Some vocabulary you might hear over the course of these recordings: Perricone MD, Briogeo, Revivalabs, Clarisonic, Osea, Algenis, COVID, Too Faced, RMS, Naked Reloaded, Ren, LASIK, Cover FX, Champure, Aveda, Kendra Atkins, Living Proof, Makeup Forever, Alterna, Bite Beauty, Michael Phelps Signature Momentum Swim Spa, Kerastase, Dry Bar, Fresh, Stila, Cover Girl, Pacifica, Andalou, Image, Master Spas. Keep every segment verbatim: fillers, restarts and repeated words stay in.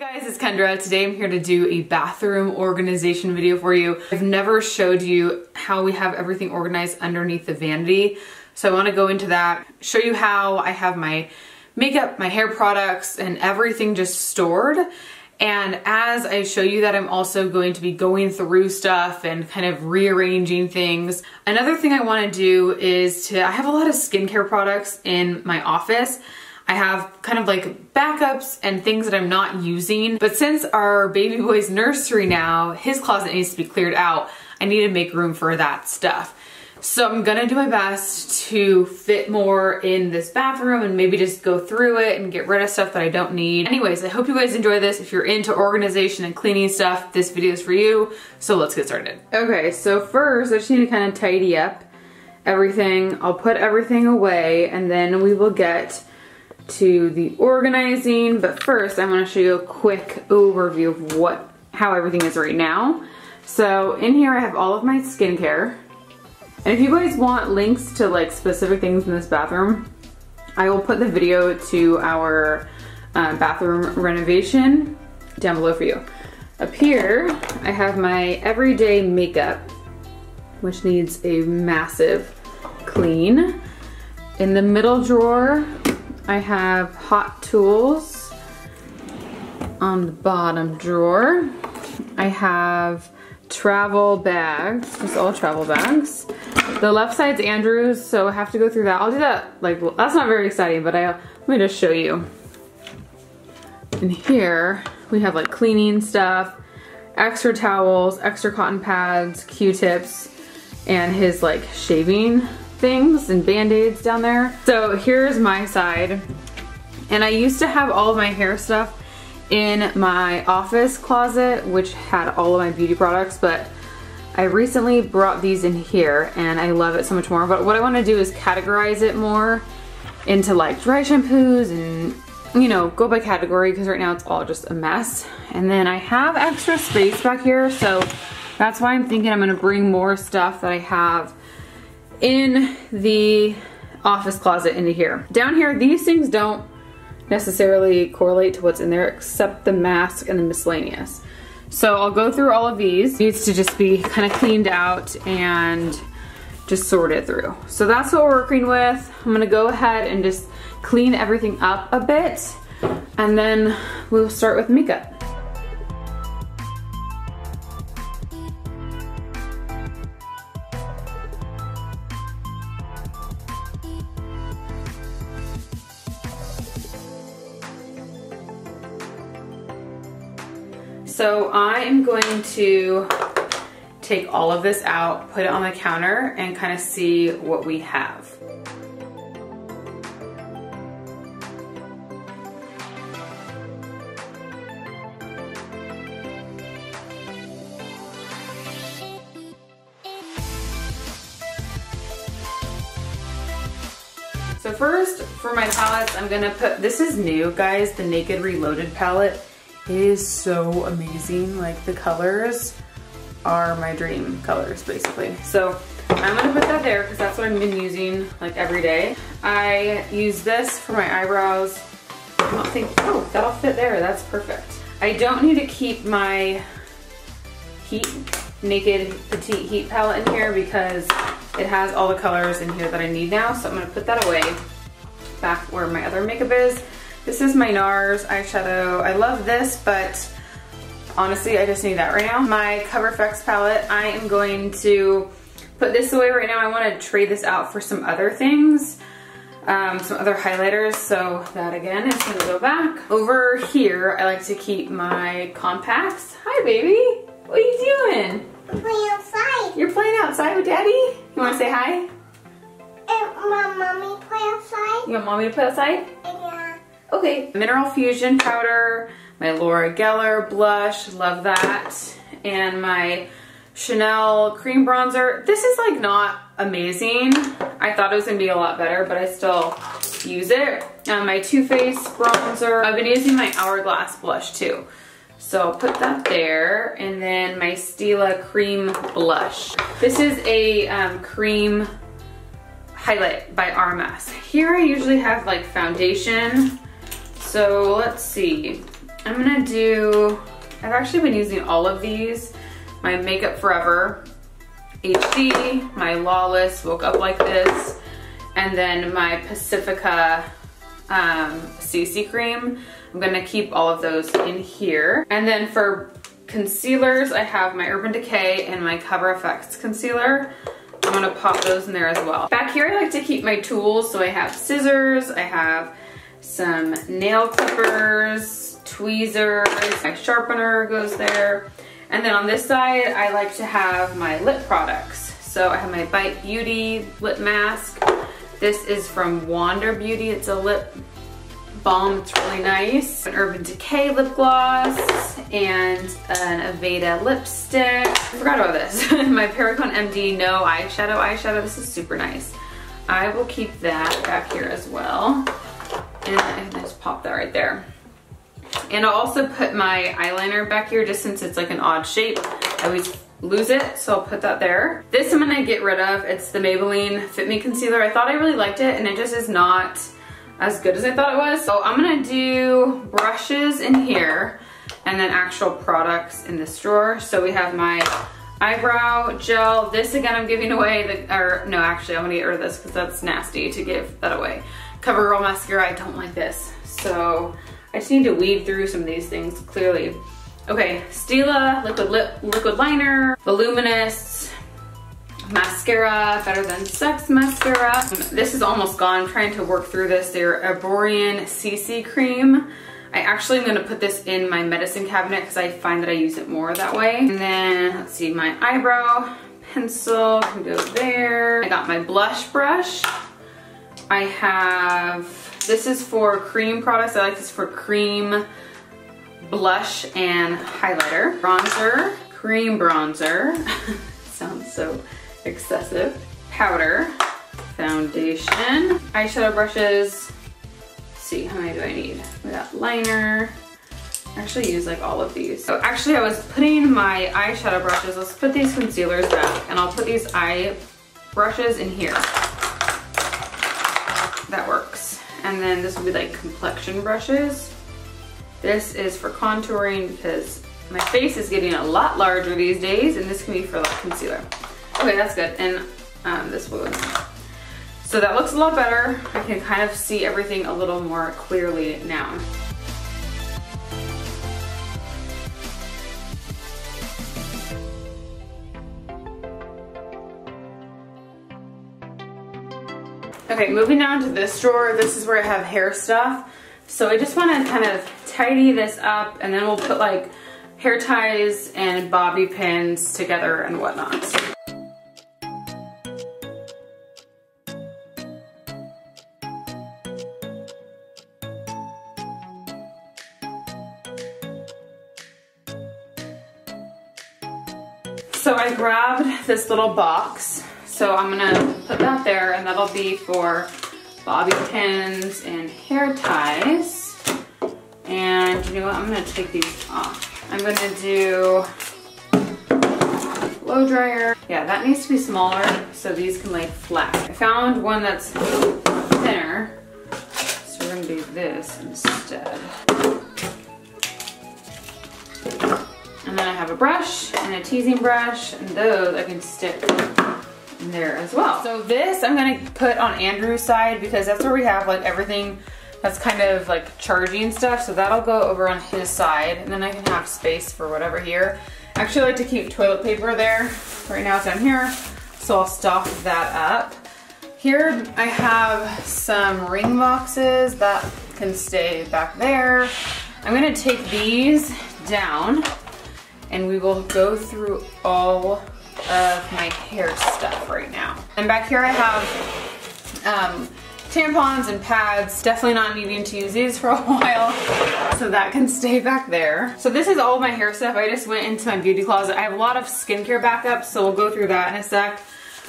Hey guys, it's Kendra. Today I'm here to do a bathroom organization video for you. I've never showed you how we have everything organized underneath the vanity, so I want to go into that, show you how I have my makeup, my hair products, and everything just stored. And as I show you that, I'm also going to be going through stuff and kind of rearranging things. Another thing I want to do is to, I have a lot of skincare products in my office. I have kind of like backups and things that I'm not using, but since our baby boy's nursery now, his closet needs to be cleared out. I need to make room for that stuff. So I'm gonna do my best to fit more in this bathroom and maybe just go through it and get rid of stuff that I don't need. Anyways, I hope you guys enjoy this. If you're into organization and cleaning stuff, this video is for you. So let's get started. Okay, so first I just need to kind of tidy up everything. I'll put everything away and then we will get to the organizing, but first I want to show you a quick overview of what how everything is right now. So in here I have all of my skincare, and if you guys want links to like specific things in this bathroom, I will put the video to our uh, bathroom renovation down below for you. Up here I have my everyday makeup, which needs a massive clean. In the middle drawer I have hot tools. On the bottom drawer I have travel bags, just all travel bags. The left side's Andrew's, so I have to go through that. I'll do that, like, that's not very exciting, but I let me just show you. In here we have like cleaning stuff, extra towels, extra cotton pads, Q-tips, and his like shaving things and band-aids down there. So here's my side, and I used to have all of my hair stuff in my office closet, which had all of my beauty products, but I recently brought these in here and I love it so much more. But what I want to do is categorize it more into like dry shampoos and, you know, go by category, because right now it's all just a mess. And then I have extra space back here, so that's why I'm thinking I'm going to bring more stuff that I have in the office closet into here. Down here, these things don't necessarily correlate to what's in there, except the mask and the miscellaneous. So I'll go through all of these. It needs to just be kind of cleaned out and just sorted through. So that's what we're working with. I'm gonna go ahead and just clean everything up a bit, and then we'll start with makeup. So I am going to take all of this out, put it on the counter, and kind of see what we have. So first, for my palettes, I'm gonna put, this is new, guys, the Naked Reloaded palette. It is so amazing. Like, the colors are my dream colors, basically. So I'm gonna put that there because that's what I've been using like every day. I use this for my eyebrows. I don't think, oh, that'll fit there, that's perfect. I don't need to keep my heat, Naked Petite Heat palette in here because it has all the colors in here that I need now, so I'm gonna put that away back where my other makeup is. This is my NARS eyeshadow. I love this, but honestly, I just need that right now. My Cover F X palette, I am going to put this away right now. I want to trade this out for some other things, um, some other highlighters, so that again is going to go back. Over here, I like to keep my compacts. Hi, baby. What are you doing? I'm playing outside. You're playing outside with Daddy? You want to say hi? Um, want Mommy to play outside? You want Mommy to play outside? Yeah. Okay, Mineral Fusion powder, my Laura Geller blush, love that, and my Chanel cream bronzer. This is like not amazing. I thought it was gonna be a lot better, but I still use it. Um, my Too Faced bronzer. I've been using my Hourglass blush too. So I'll put that there, and then my Stila cream blush. This is a um, cream highlight by R M S. Here I usually have like foundation. So let's see, I'm gonna do, I've actually been using all of these. My Makeup Forever H D, my Lawless Woke Up Like This, and then my Pacifica um, C C Cream. I'm gonna keep all of those in here. And then for concealers, I have my Urban Decay and my Cover F X concealer. I'm gonna pop those in there as well. Back here, I like to keep my tools, so I have scissors, I have some nail clippers, tweezers, my sharpener goes there. And then on this side, I like to have my lip products. So I have my Bite Beauty lip mask. This is from Wander Beauty. It's a lip balm, it's really nice. An Urban Decay lip gloss and an Aveda lipstick. I forgot about this. My Perricone M D No Eyeshadow Eyeshadow. This is super nice. I will keep that back here as well. And I can just pop that right there. And I'll also put my eyeliner back here just since it's like an odd shape. I always lose it, so I'll put that there. This I'm gonna get rid of. It's the Maybelline Fit Me Concealer. I thought I really liked it and it just is not as good as I thought it was. So I'm gonna do brushes in here and then actual products in this drawer. So we have my eyebrow gel. This again I'm giving away, the, or no actually I'm gonna get rid of this because that's nasty to give that away. Cover Girl mascara, I don't like this. So I just need to weed through some of these things, clearly. Okay, Stila, liquid lip, liquid liner, voluminous mascara, Better Than Sex mascara. This is almost gone, I'm trying to work through this. Their Eborian C C cream. I actually am gonna put this in my medicine cabinet because I find that I use it more that way. And then, let's see, my eyebrow pencil can go there. I got my blush brush. I have, this is for cream products. I like this for cream, blush, and highlighter. Bronzer, cream bronzer. Sounds so excessive. Powder, foundation, eyeshadow brushes. Let's see, how many do I need? We got liner. I actually use like all of these. So actually I was putting my eyeshadow brushes. Let's put these concealers back and I'll put these eye brushes in here. That works. And then this will be like complexion brushes. This is for contouring because my face is getting a lot larger these days, and this can be for like concealer. Okay, that's good. And um, this will go in there. So that looks a lot better. I can kind of see everything a little more clearly now. Okay, moving down to this drawer, this is where I have hair stuff. So I just wanna kind of tidy this up and then we'll put like hair ties and bobby pins together and whatnot. So I grabbed this little box. So I'm gonna put that there and that'll be for bobby pins and hair ties. And you know what, I'm gonna take these off. I'm gonna do blow dryer. Yeah, that needs to be smaller so these can lay flat. I found one that's thinner, so we're gonna do this instead. And then I have a brush and a teasing brush and those I can stick there as well. So this I'm gonna put on Andrew's side because that's where we have like everything that's kind of like charging stuff, so that'll go over on his side and then I can have space for whatever here. I actually like to keep toilet paper there. Right now it's down here, so I'll stock that up. Here I have some ring boxes that can stay back there. I'm gonna take these down and we will go through all of my hair stuff right now. And back here I have um, tampons and pads. Definitely not needing to use these for a while, so that can stay back there. So this is all my hair stuff. I just went into my beauty closet. I have a lot of skincare backups, so we'll go through that in a sec.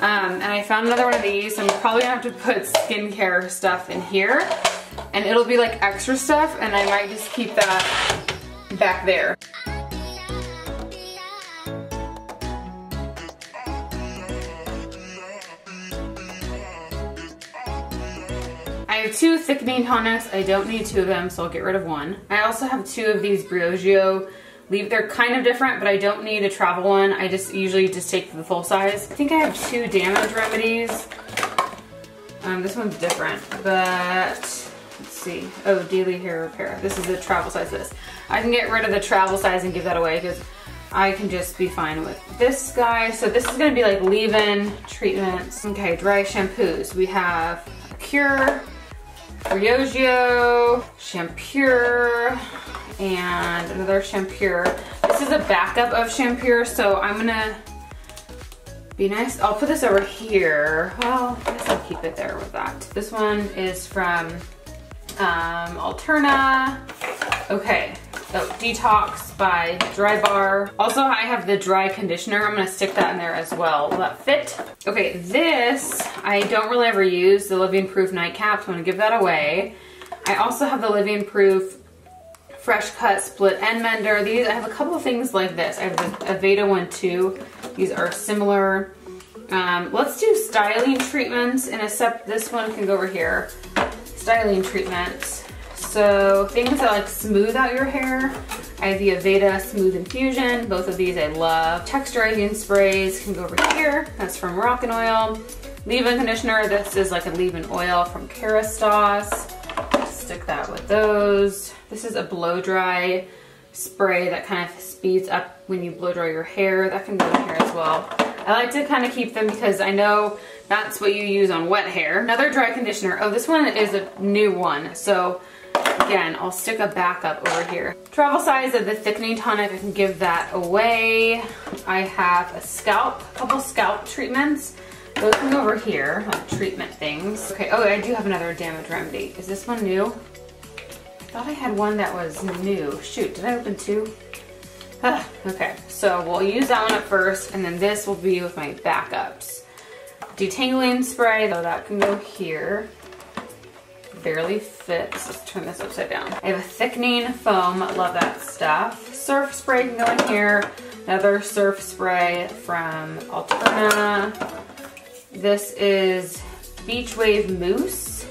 Um, and I found another one of these, so I'm probably gonna have to put skincare stuff in here. And it'll be like extra stuff, and I might just keep that back there. I have two thickening tonics. I don't need two of them, so I'll get rid of one. I also have two of these Briogeo. Leave, they're kind of different, but I don't need a travel one. I just usually just take the full size. I think I have two damage remedies. Um, this one's different, but let's see. Oh, daily hair repair. This is a travel size. This I can get rid of the travel size and give that away because I can just be fine with this guy. So this is gonna be like leave-in treatments. Okay, dry shampoos. We have Cure, Briogeo, Champure, and another Champure. This is a backup of Champure, so I'm gonna be nice. I'll put this over here. Well, I guess I'll keep it there with that. This one is from um, Alterna. Okay, oh, Detox by Dry Bar. Also, I have the dry conditioner. I'm gonna stick that in there as well. Will that fit? Okay, this, I don't really ever use, the Living Proof nightcaps. I'm gonna give that away. I also have the Living Proof Fresh Cut Split End Mender. These, I have a couple of things like this. I have the Aveda one too. These are similar. Um, let's do styling treatments and except this one can go over here. Styling treatments. So things that like smooth out your hair. I have the Aveda Smooth Infusion. Both of these I love. Texturizing sprays can go over here. That's from Rockin' Oil. Leave-in conditioner. This is like a leave-in oil from Kerastase. Stick that with those. This is a blow dry spray that kind of speeds up when you blow dry your hair. That can go in here as well. I like to kind of keep them because I know that's what you use on wet hair. Another dry conditioner. Oh, this one is a new one. So again, I'll stick a backup over here. Travel size of the thickening tonic, I can give that away. I have a scalp, a couple scalp treatments. Those can go over here, like treatment things. Okay, oh, I do have another damage remedy. Is this one new? I thought I had one that was new. Shoot, did I open two? Ah, okay, so we'll use that one up first, and then this will be with my backups. Detangling spray, though, that can go here. Barely fits. Let's turn this upside down. I have a thickening foam, love that stuff. Surf spray can go in here. Another surf spray from Alterna. This is Beach Wave Mousse.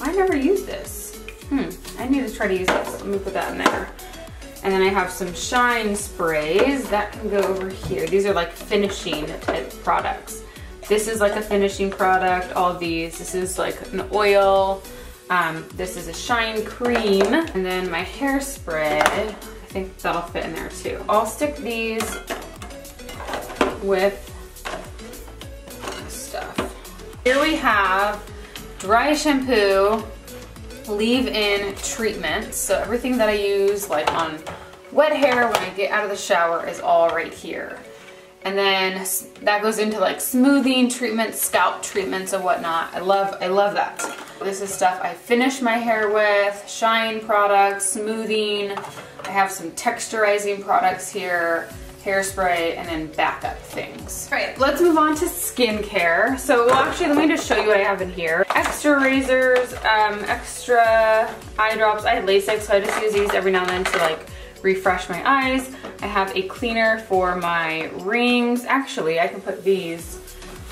I never used this. Hmm, I need to try to use this. Let me put that in there. And then I have some shine sprays that can go over here. These are like finishing type products. This is like a finishing product, all these. This is like an oil. Um, this is a shine cream. And then my hairspray, I think that'll fit in there too. I'll stick these with here we have dry shampoo, leave-in treatments. So everything that I use like on wet hair when I get out of the shower is all right here. And then that goes into like smoothing treatments, scalp treatments and whatnot. I love, I love that. This is stuff I finish my hair with, shine products, smoothing. I have some texturizing products here. Hairspray, and then backup things. All right, let's move on to skincare. So well, actually, let me just show you what I have in here. Extra razors, um, extra eye drops. I had LASIK, so I just use these every now and then to like refresh my eyes. I have a cleaner for my rings. Actually, I can put these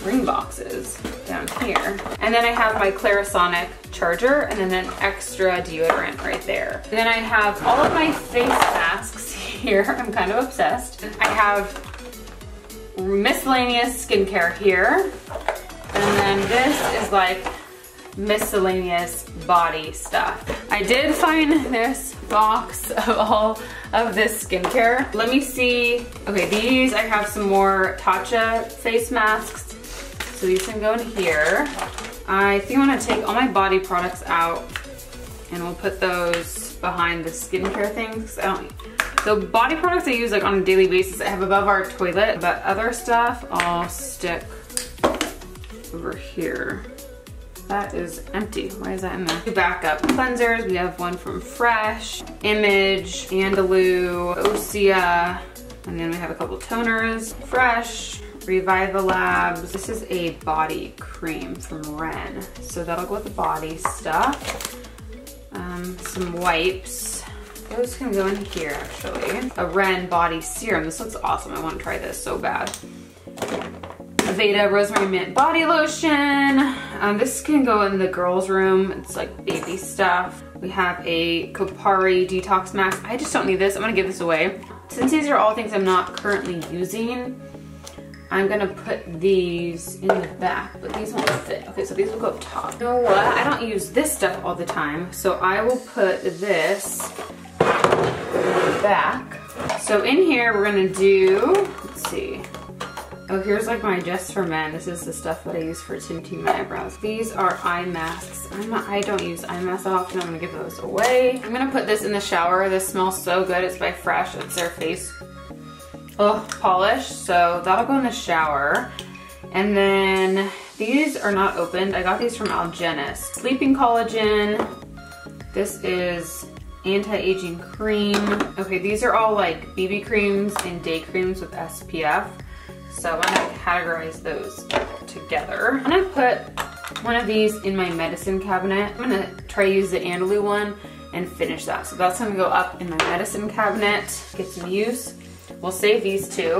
ring boxes down here. And then I have my Clarisonic charger and then an extra deodorant right there. And then I have all of my face masks here. I'm kind of obsessed. I have miscellaneous skincare here. And then this is like miscellaneous body stuff. I did find this box of all of this skincare. Let me see. Okay, these I have some more Tatcha face masks. So these can go in here. I think I'm gonna take all my body products out and we'll put those behind the skincare things. I don't, the body products I use like on a daily basis I have above our toilet, but other stuff I'll stick over here. That is empty, why is that in there? Two backup cleansers, we have one from Fresh, Image, Andalou, Osea, and then we have a couple toners, Fresh, Revivalabs. This is a body cream from Ren. So that'll go with the body stuff. Um, some wipes. Those can go in here actually. A Ren body serum. This looks awesome. I want to try this so bad. Aveda Rosemary Mint Body Lotion. Um, this can go in the girls' room. It's like baby stuff. We have a Kopari Detox Mask. I just don't need this. I'm gonna give this away. Since these are all things I'm not currently using, I'm gonna put these in the back, but these won't fit. Okay, so these will go up top. You know what? I don't use this stuff all the time, so I will put this in the back. So in here, we're gonna do, let's see. Oh, here's like my Just For Men. This is the stuff that I use for tinting my eyebrows. These are eye masks. I'm not, I don't use eye masks often. I'm gonna give those away. I'm gonna put this in the shower. This smells so good. It's by Fresh. It's their face Oh, polish, so that'll go in the shower. And then these are not opened. I got these from Algenis. Sleeping collagen. This is anti-aging cream. Okay, these are all like B B creams and day creams with S P F. So I'm gonna categorize those together. I'm gonna put one of these in my medicine cabinet. I'm gonna try to use the Andalou one and finish that. So that's gonna go up in my medicine cabinet, get some use. We'll save these two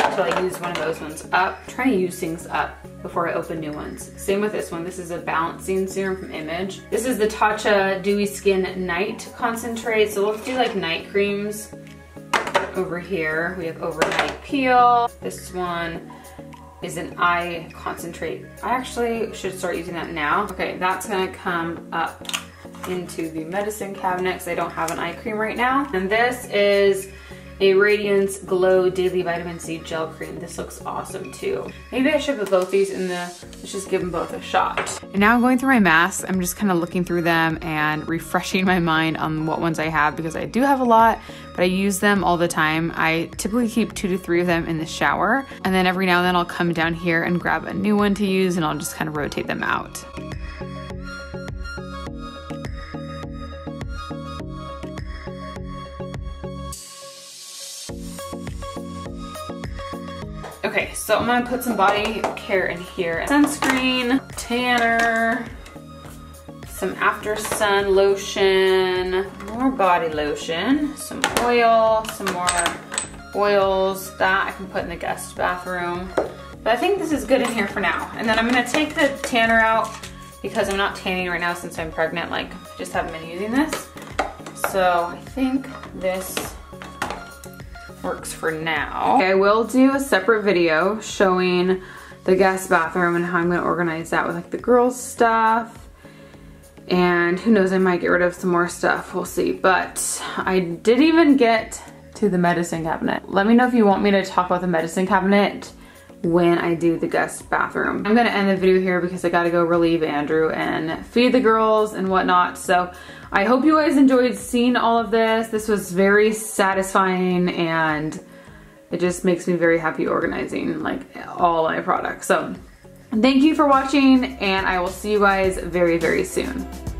until I use one of those ones up. I'm trying to use things up before I open new ones. Same with this one. This is a balancing serum from Image. This is the Tatcha Dewy Skin Night Concentrate. So let's do like night creams. Over here, we have Overnight Peel. This one is an eye concentrate. I actually should start using that now. Okay, that's gonna come up into the medicine cabinet because I don't have an eye cream right now. And this is a Radiance Glow Daily Vitamin C Gel Cream. This looks awesome too. Maybe I should put both these in the, let's just give them both a shot. And now I'm going through my masks. I'm just kind of looking through them and refreshing my mind on what ones I have because I do have a lot, but I use them all the time. I typically keep two to three of them in the shower. And then every now and then I'll come down here and grab a new one to use and I'll just kind of rotate them out. Okay, so I'm gonna put some body care in here. Sunscreen, tanner, some after sun lotion, more body lotion, some oil, some more oils that I can put in the guest bathroom. But I think this is good in here for now. And then I'm gonna take the tanner out because I'm not tanning right now since I'm pregnant, like I just haven't been using this. So I think this works for now. Okay, I will do a separate video showing the guest bathroom and how I'm gonna organize that with like the girls' stuff. And who knows, I might get rid of some more stuff, we'll see. But I did even get to the medicine cabinet. Let me know if you want me to talk about the medicine cabinet when I do the guest bathroom. I'm gonna end the video here because I gotta go relieve Andrew and feed the girls and whatnot. So I hope you guys enjoyed seeing all of this. This was very satisfying and it just makes me very happy organizing like all my products. So thank you for watching and I will see you guys very, very soon.